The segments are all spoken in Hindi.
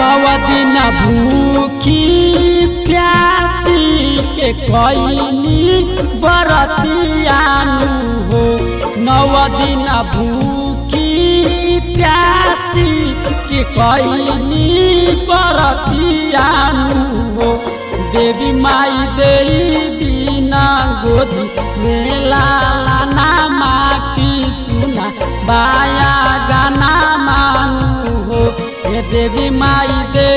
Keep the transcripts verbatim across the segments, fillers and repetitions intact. नौ दिन भूखी प्यासी के कोइनी बरतियानु हो। नौ दिन भूखी प्यासी के कोइनी बरतियानु हो। देवी माई दे दीना गोदी में लाना माँ की सुना बाया गाना मानू हो। ये देवी माई दे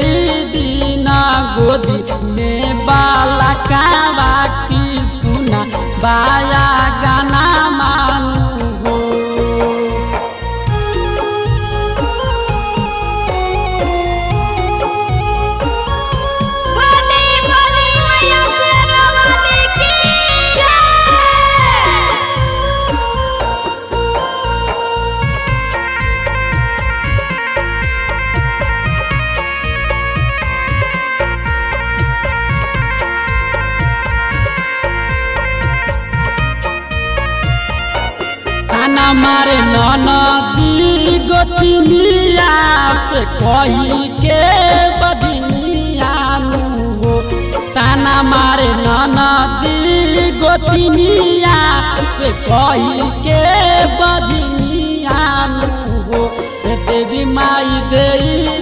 दीना गोदी में बाला कावा की सुना बाया गाना मानू हो। हमारे ननदी गोतिनिया से कही के बदनिया हो। ताना मारे ननदी गोतिनिया से कही के बदनिया हो। देवी माई दे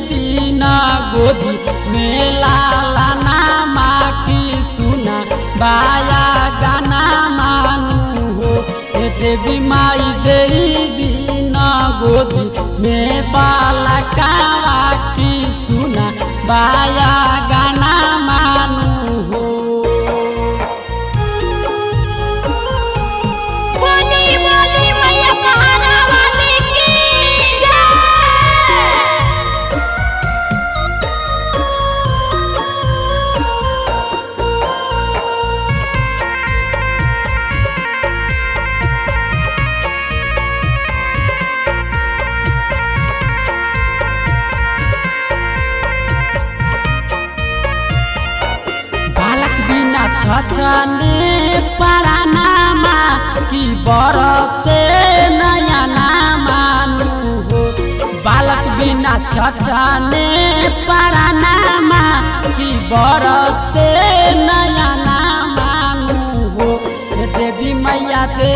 दीना गोदी में लाना माँ की सुना बाया गाना मानू हो। देवी माई गोदी में बाला कावा की सुना बाया गाना मानू हो। बोली बोली मैया पहाड़ा वाली की जय। छछने पराना माँ की बरसे नया ना मानू हो। बालक बिना छछने पराना माँ की बरसे नया ना मानू हो। देवी मैया दे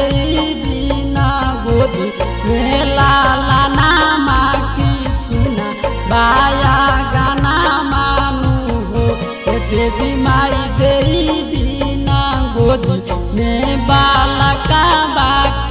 दीना गोदी में लाना माँ की सुना बाया गाना मानू हो। देवी माई दे दीना गोदी में बाला का बाकी